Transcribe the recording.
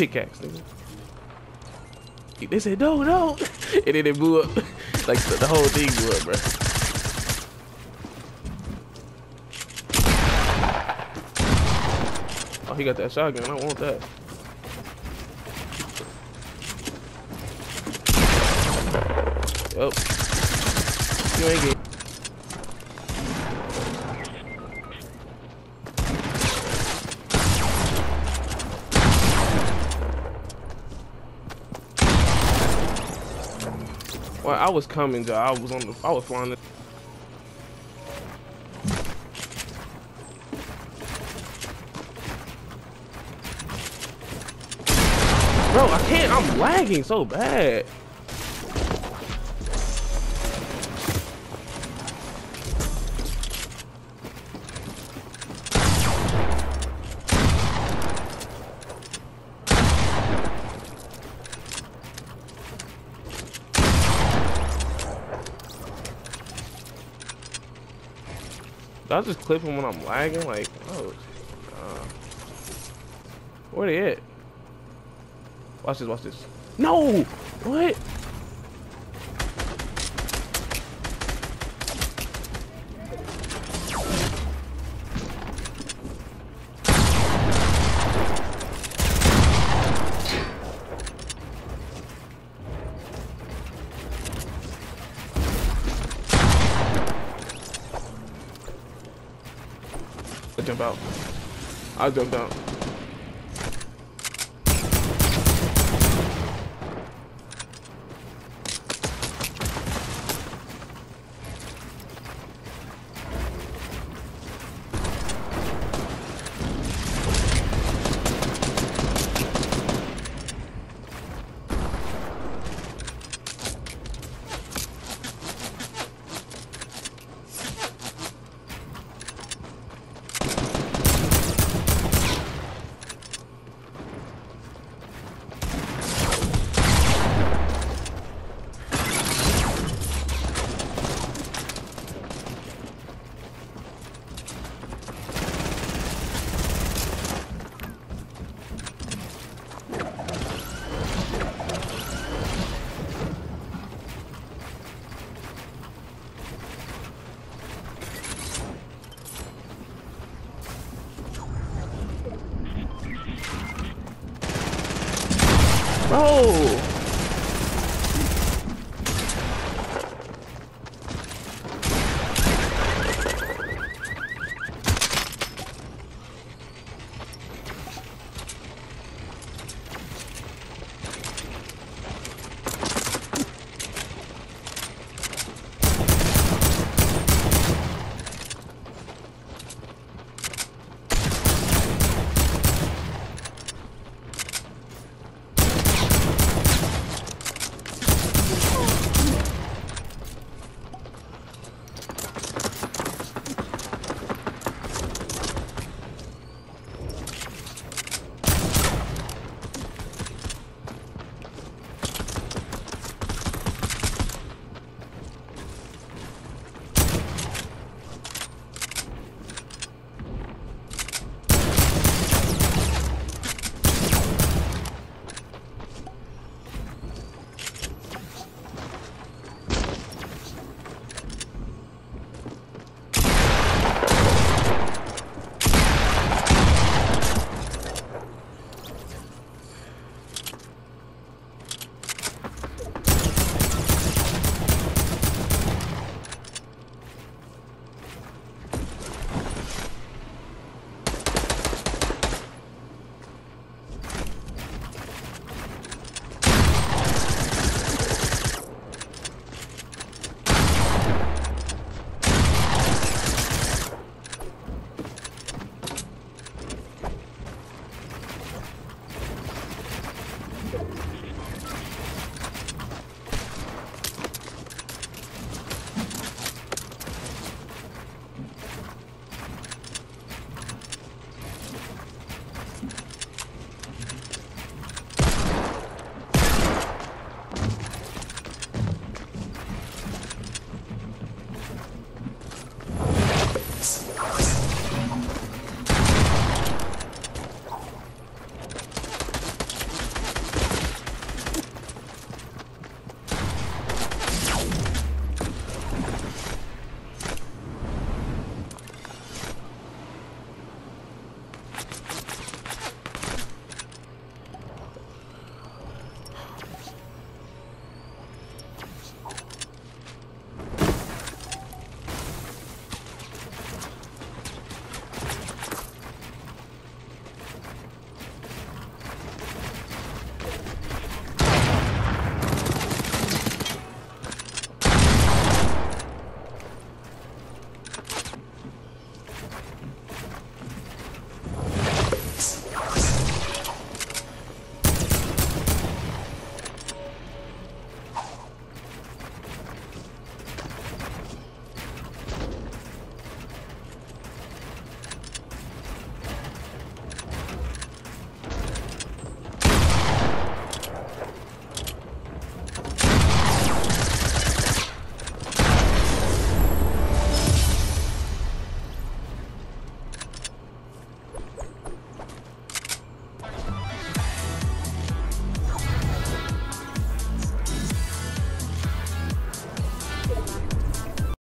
pickaxe, nigga. They said, no, no. And then it blew up. Like, the whole thing blew up, bro. He got that shotgun. I want that. Yup. You ain't get. Well, I was coming, though. I was flying. Bro, I can't. I'm lagging so bad. Do I just clip him when I'm lagging? Like, oh, where they at? Watch this, watch this. No! What? I jump out. I jumped out. Bro!